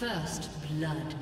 First blood.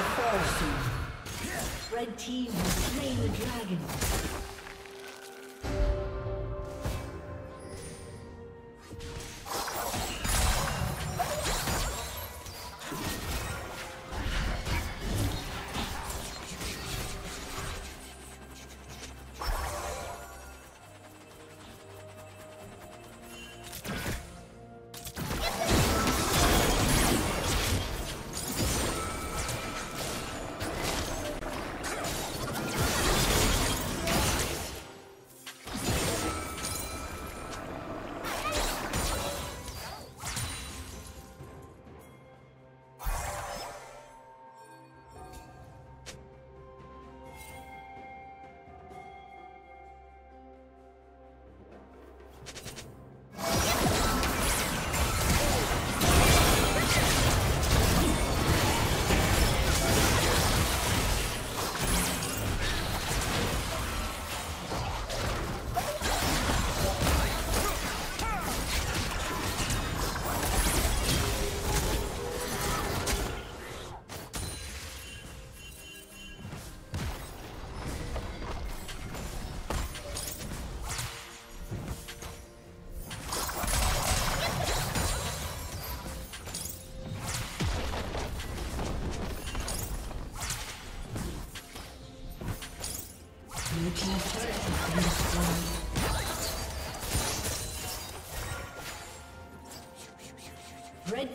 Fall soon. Red team has slain the dragon. Red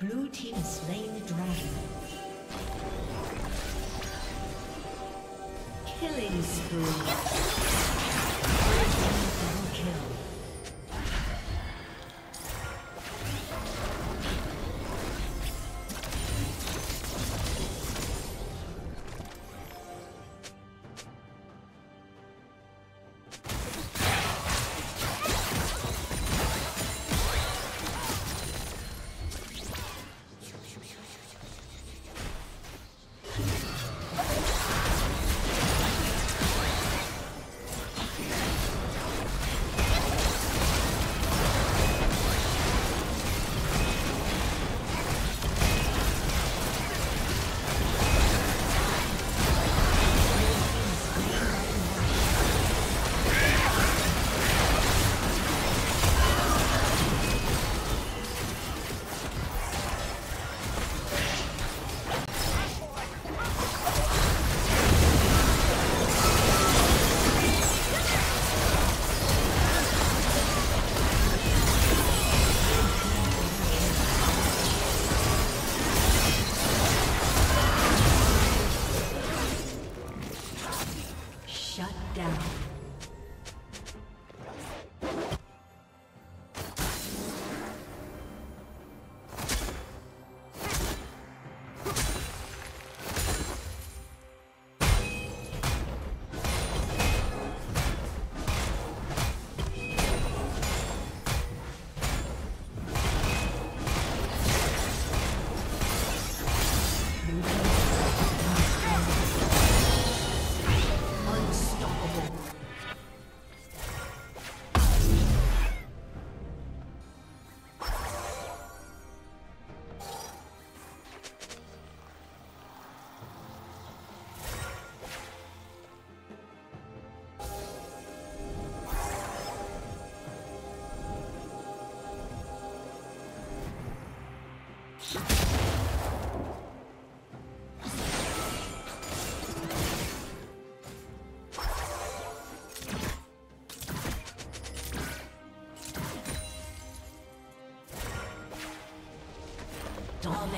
Blue team has slain the dragon. Killing spree. Double kill.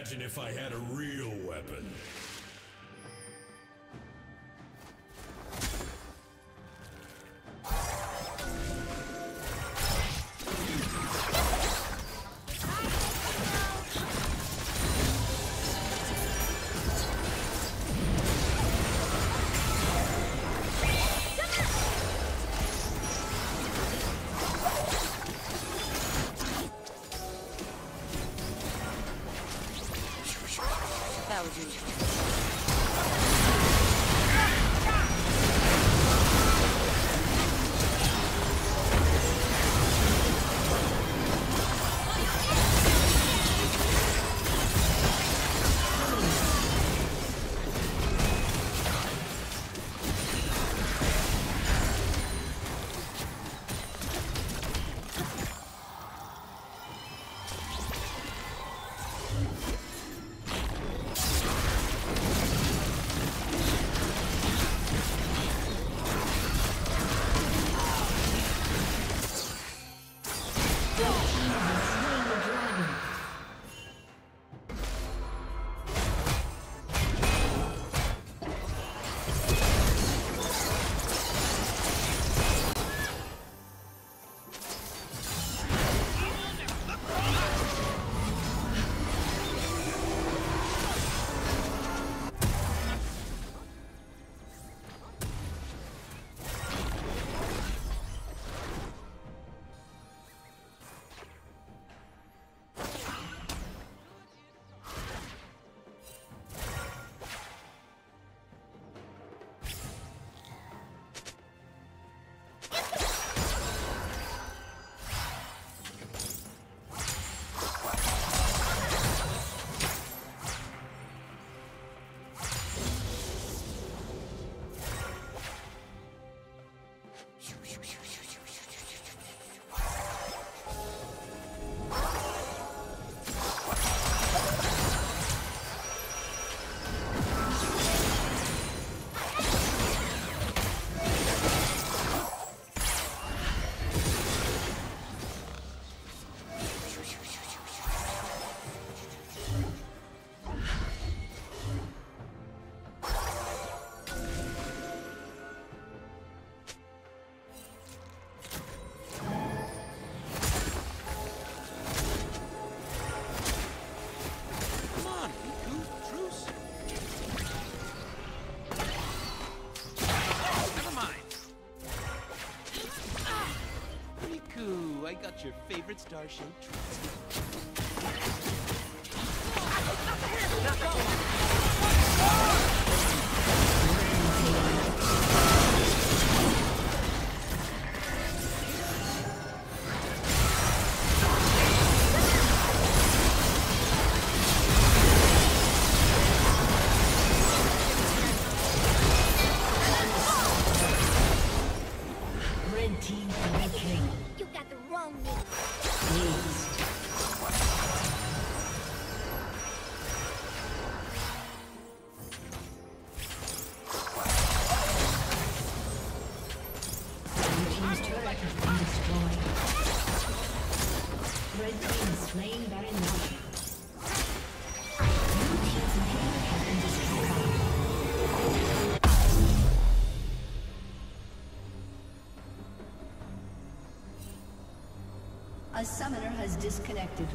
Imagine if I had a real weapon. Your favorite star-shaped Red team king. You got the wrong name. A summoner has disconnected.